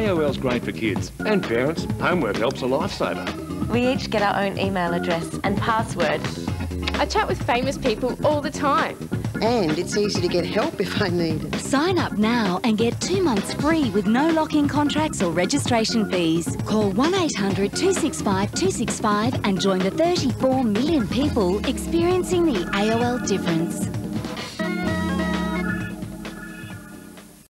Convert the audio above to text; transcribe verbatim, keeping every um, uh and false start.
A O L's great for kids and parents. Homework help's a lifesaver. We each get our own email address and password. I chat with famous people all the time. And it's easy to get help if I need it. Sign up now and get two months free with no lock-in contracts or registration fees. Call one eight hundred two six five two six five and join the thirty-four million people experiencing the A O L difference.